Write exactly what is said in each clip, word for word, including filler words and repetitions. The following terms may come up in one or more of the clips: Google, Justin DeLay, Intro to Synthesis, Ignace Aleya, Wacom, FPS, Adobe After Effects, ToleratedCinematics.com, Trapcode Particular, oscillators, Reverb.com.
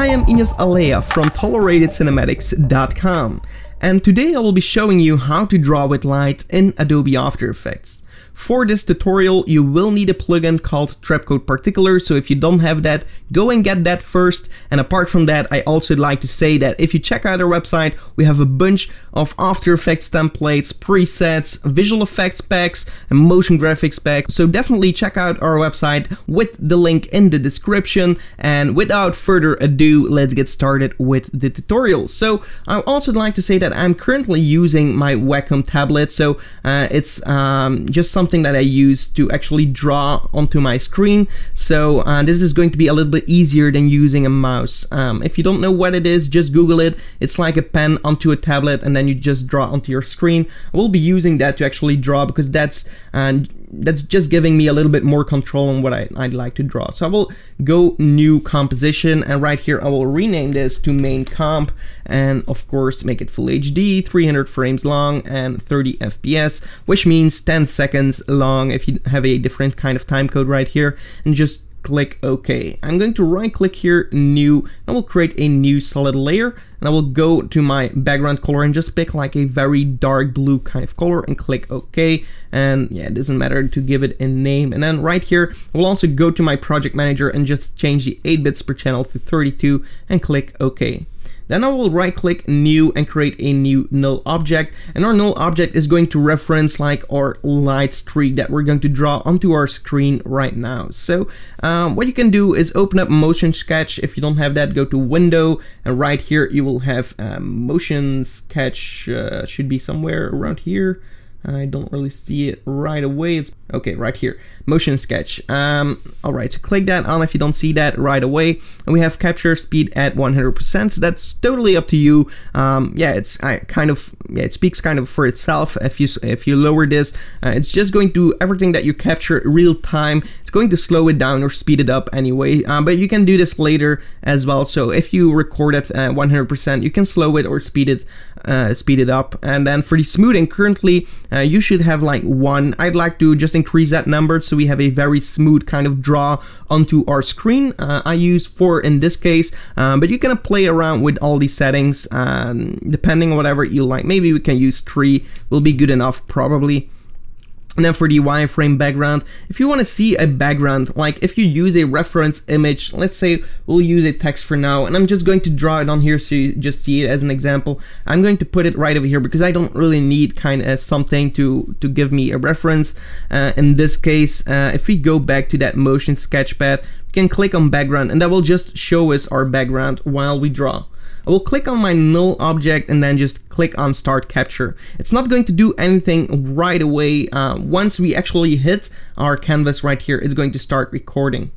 I am Ignace Aleya from Tolerated Cinematics dot com, and today I will be showing you how to draw with light in Adobe After Effects. For this tutorial, you will need a plugin called Trapcode Particular, so if you don't have that, go and get that first. And apart from that, I also like to say that if you check out our website, we have a bunch of After Effects templates, presets, visual effects packs, and motion graphics packs. So definitely check out our website with the link in the description. And without further ado, let's get started with the tutorial. So I also like to say that I'm currently using my Wacom tablet, so uh, it's um, just something that I use to actually draw onto my screen. So uh, this is going to be a little bit easier than using a mouse. Um, if you don't know what it is, just Google it. It's like a pen onto a tablet and then you just draw onto your screen. I will be using that to actually draw because that's uh, that's just giving me a little bit more control on what I, I'd like to draw. So I will go new composition, and right here I will rename this to main comp, and of course make it full H D, three hundred frames long and thirty F P S, which means ten seconds long if you have a different kind of time code right here, and just click OK. I'm going to right click here, new, and we'll create a new solid layer, and I will go to my background color and just pick like a very dark blue kind of color and click OK. And yeah, it doesn't matter to give it a name. And then right here we'll also go to my project manager and just change the eight bits per channel to thirty-two and click OK. Then I will right click new and create a new null object, and our null object is going to reference like our light streak that we're going to draw onto our screen right now. So um, what you can do is open up motion sketch. If you don't have that, go to window, and right here you will have um, motion sketch, uh, should be somewhere around here. I don't really see it right away. It's okay right here, motion sketch. Um, all right, so click that on if you don't see that right away, and we have capture speed at one hundred percent. So that's totally up to you. Um, yeah, it's I kind of yeah, it speaks kind of for itself. If you if you lower this, uh, it's just going to everything that you capture real time. It's going to slow it down or speed it up anyway. Um, but you can do this later as well. So if you record at uh, one hundred percent, you can slow it or speed it uh, speed it up. And then for the smoothing, currently. Uh, you should have like one. I'd like to just increase that number so we have a very smooth kind of draw onto our screen. Uh, I use four in this case, um, but you can play around with all these settings um, depending on whatever you like. Maybe we can use three, will be good enough probably. And then for the wireframe background, if you want to see a background, like if you use a reference image, let's say we'll use a text for now, and I'm just going to draw it on here so you just see it as an example. I'm going to put it right over here because I don't really need kind of something to, to give me a reference. Uh, in this case, uh, if we go back to that motion sketch path, we can click on background, and that will just show us our background while we draw. I will click on my null object and then just click on start capture. It's not going to do anything right away. Uh, once we actually hit our canvas right here, it's going to start recording.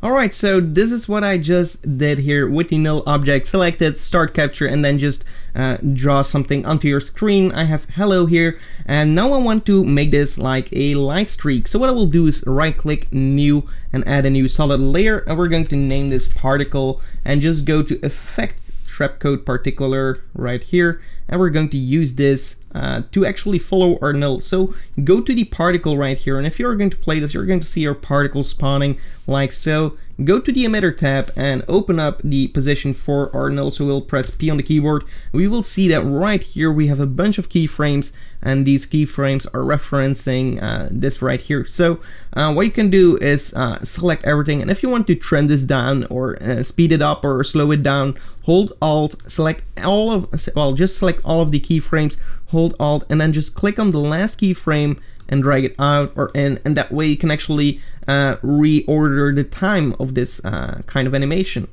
Alright, so this is what I just did here with the null object selected, start capture, and then just uh, draw something onto your screen. I have hello here, and now I want to make this like a light streak. So what I will do is right click new and add a new solid layer, and we're going to name this particle and just go to effect Trapcode Particular right here, and we're going to use this uh, to actually follow our null. So go to the particle right here, and if you're going to play this, you're going to see your particle spawning like so. Go to the emitter tab and open up the position for our null, so we'll press P on the keyboard. We will see that right here we have a bunch of keyframes, and these keyframes are referencing uh, this right here. So uh, what you can do is uh, select everything, and if you want to trend this down or uh, speed it up or slow it down, hold Alt, select all of, well, just select all of the keyframes, hold Alt, and then just click on the last keyframe and drag it out or in, and that way you can actually uh, reorder the time of this uh, kind of animation.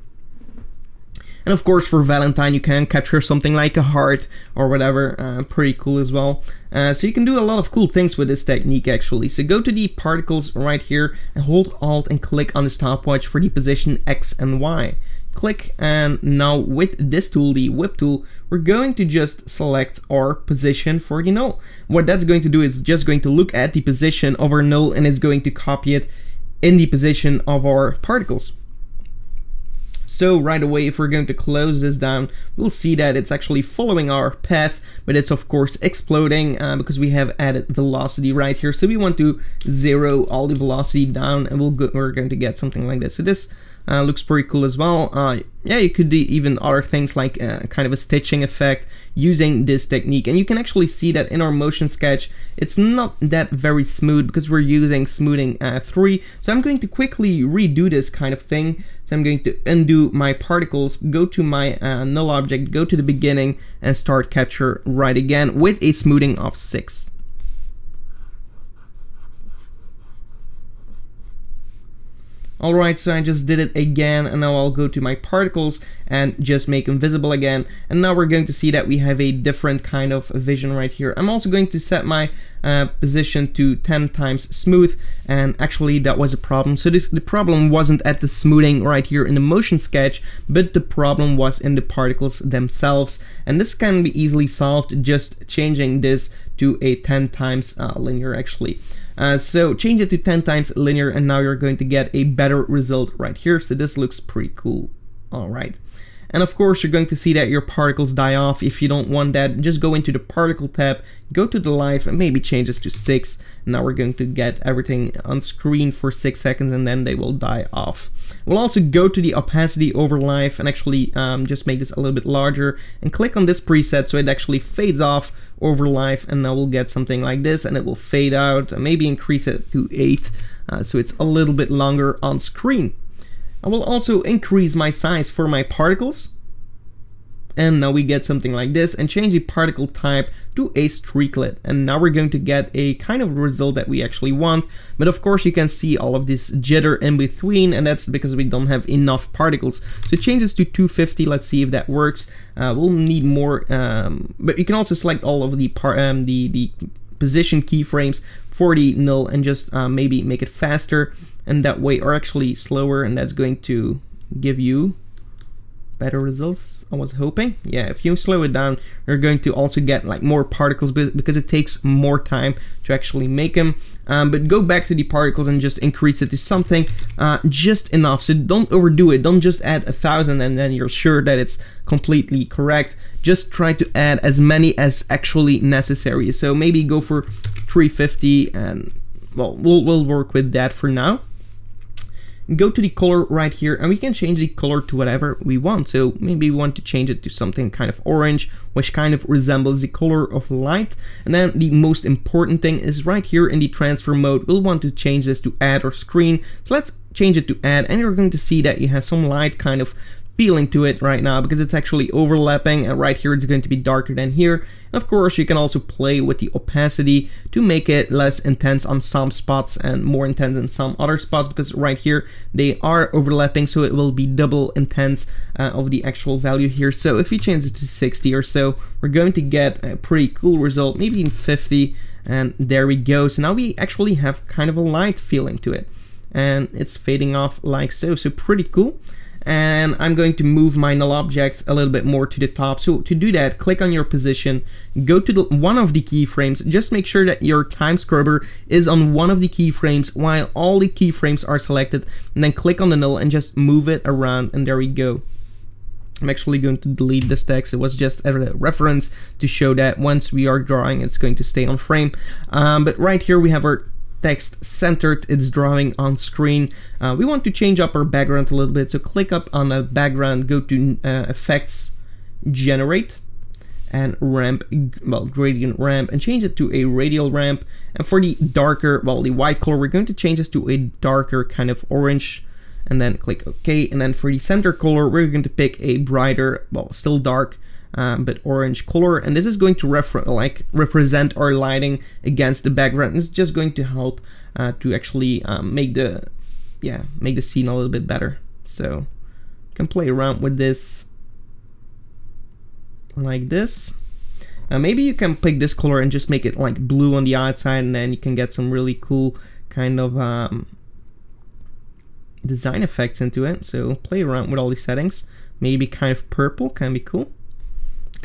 And of course for Valentine you can capture something like a heart or whatever, uh, pretty cool as well. Uh, so you can do a lot of cool things with this technique actually. So go to the particles right here and hold Alt and click on the stopwatch for the position X and Y. Click, and now with this tool, the whip tool, we're going to just select our position for the null. What that's going to do is just going to look at the position of our null, and it's going to copy it in the position of our particles. So right away, if we're going to close this down, we'll see that it's actually following our path, but it's of course exploding uh, because we have added velocity right here. So we want to zero all the velocity down, and we'll go, we're going to get something like this. So this uh, looks pretty cool as well. Uh, yeah, you could do even other things like uh, kind of a stitching effect using this technique. And you can actually see that in our motion sketch, it's not that very smooth because we're using smoothing uh, three. So I'm going to quickly redo this kind of thing. So I'm going to undo my particles, go to my uh, null object, go to the beginning and start capture right again with a smoothing of six. Alright, so I just did it again, and now I'll go to my particles and just make them visible again. And now we're going to see that we have a different kind of vision right here. I'm also going to set my uh, position to ten times smooth, and actually that was a problem. So this the problem wasn't at the smoothing right here in the motion sketch, but the problem was in the particles themselves. And this can be easily solved just changing this to a ten times uh, linear actually. Uh, so change it to ten times linear, and now you're going to get a better result right here. So this looks pretty cool. All right. And of course, you're going to see that your particles die off. If you don't want that, just go into the particle tab, go to the live, and maybe change this to six. Now we're going to get everything on screen for six seconds, and then they will die off. We'll also go to the opacity over live and actually um, just make this a little bit larger and click on this preset so it actually fades off over live. And now we'll get something like this, and it will fade out and maybe increase it to eight. Uh, so it's a little bit longer on screen. I will also increase my size for my particles, and now we get something like this, and change the particle type to a streaklet, and now we're going to get a kind of result that we actually want. But of course you can see all of this jitter in between, and that's because we don't have enough particles. So change this to two fifty, let's see if that works. Uh, we'll need more, um, but you can also select all of the, par um, the, the position keyframes for the null and just uh, maybe make it faster. And that way, or actually slower, and that's going to give you better results, I was hoping. Yeah, if you slow it down, you're going to also get like more particles because it takes more time to actually make them. Um, but go back to the particles and just increase it to something uh, just enough. So don't overdo it. Don't just add a thousand and then you're sure that it's completely correct. Just try to add as many as actually necessary. So maybe go for three fifty, and well, we'll, we'll work with that for now. Go to the color right here, and we can change the color to whatever we want. So maybe we want to change it to something kind of orange, which kind of resembles the color of light. And then the most important thing is right here in the transfer mode, we'll want to change this to add or screen. So let's change it to add, and you're going to see that you have some light kind of feeling to it right now because it's actually overlapping, and right here it's going to be darker than here. And of course you can also play with the opacity to make it less intense on some spots and more intense in some other spots, because right here they are overlapping, so it will be double intense uh, of the actual value here. So if you change it to sixty or so, we're going to get a pretty cool result, maybe in fifty, and there we go. So now we actually have kind of a light feeling to it, and it's fading off like so, so pretty cool. And I'm going to move my null object a little bit more to the top. So to do that, click on your position, go to the, one of the keyframes, just make sure that your time scrubber is on one of the keyframes while all the keyframes are selected, and then click on the null and just move it around, and there we go. I'm actually going to delete this text. It was just a reference to show that once we are drawing, it's going to stay on frame. Um, but right here we have our text centered, it's drawing on screen. Uh, we want to change up our background a little bit, so click up on the background, go to uh, effects, generate, and ramp, well, gradient ramp, and change it to a radial ramp. And for the darker, well, the white color, we're going to change this to a darker kind of orange, and then click OK. And then for the center color, we're going to pick a brighter, well, still dark, Um, but orange color, and this is going to refer like represent our lighting against the background. It's just going to help uh, to actually um, make the yeah make the scene a little bit better. So you can play around with this like this. Uh, maybe you can pick this color and just make it like blue on the outside, and then you can get some really cool kind of um, design effects into it. So play around with all these settings. Maybe kind of purple can be cool.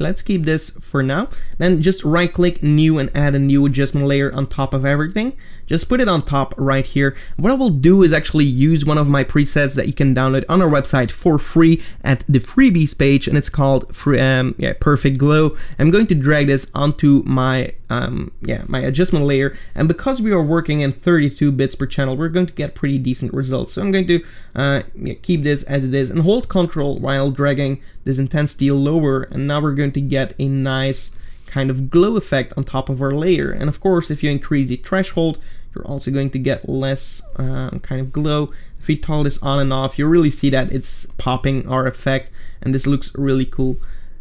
Let's keep this for now. Then just right click new and add a new adjustment layer on top of everything. Just put it on top right here. What I will do is actually use one of my presets that you can download on our website for free at the freebies page, and it's called free, um, yeah, Perfect Glow. I'm going to drag this onto my um, yeah, my adjustment layer, and because we are working in thirty-two bits per channel, we're going to get pretty decent results. So I'm going to uh, yeah, keep this as it is and hold Control while dragging this intensity lower, and now we're going to get a nice kind of glow effect on top of our layer. And of course, if you increase the threshold, you're also going to get less uh, kind of glow. If you toggle this on and off, you really see that it's popping our effect, and this looks really cool.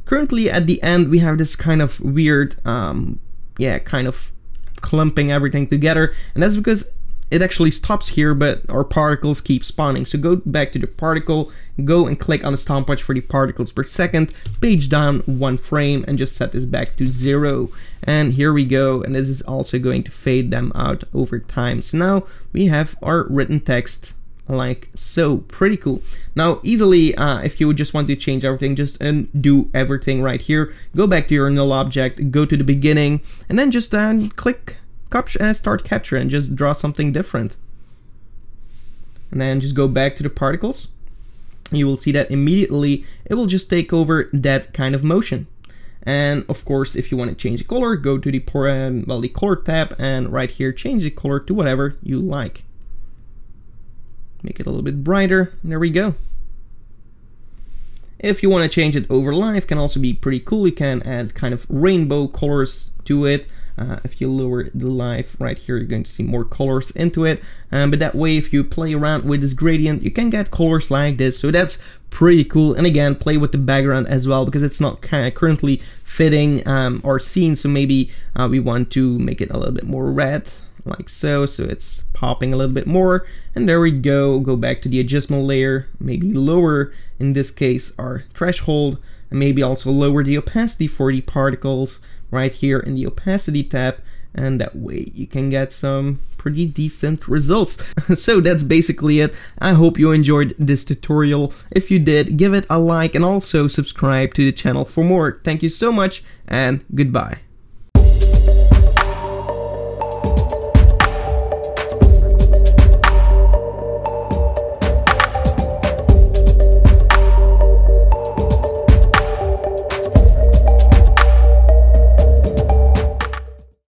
Currently at the end, we have this kind of weird, um, yeah, kind of clumping everything together, and that's because it actually stops here, but our particles keep spawning. So go back to the particle, go and click on the stopwatch for the particles per second, page down one frame, and just set this back to zero. And here we go, and this is also going to fade them out over time. So now we have our written text like so. Pretty cool. Now easily, uh, if you would just want to change everything, just undo everything right here, go back to your null object, go to the beginning, and then just uh, click start capture and just draw something different. And then just go back to the particles. You will see that immediately it will just take over that kind of motion. And of course, if you want to change the color, go to the, um, well, the color tab, and right here change the color to whatever you like. Make it a little bit brighter. There we go. If you want to change it over live, can also be pretty cool. You can add kind of rainbow colors to it. Uh, if you lower the live right here, you're going to see more colors into it. Um, but that way, if you play around with this gradient, you can get colors like this. So that's pretty cool. And again, play with the background as well, because it's not currently fitting um, our scene. So maybe uh, we want to make it a little bit more red, like so, so it's popping a little bit more. And there we go. Go back to the adjustment layer, maybe lower in this case our threshold, and maybe also lower the opacity for the particles right here in the opacity tab, and that way you can get some pretty decent results. So that's basically it. I hope you enjoyed this tutorial. If you did, give it a like and also subscribe to the channel for more. Thank you so much, and goodbye.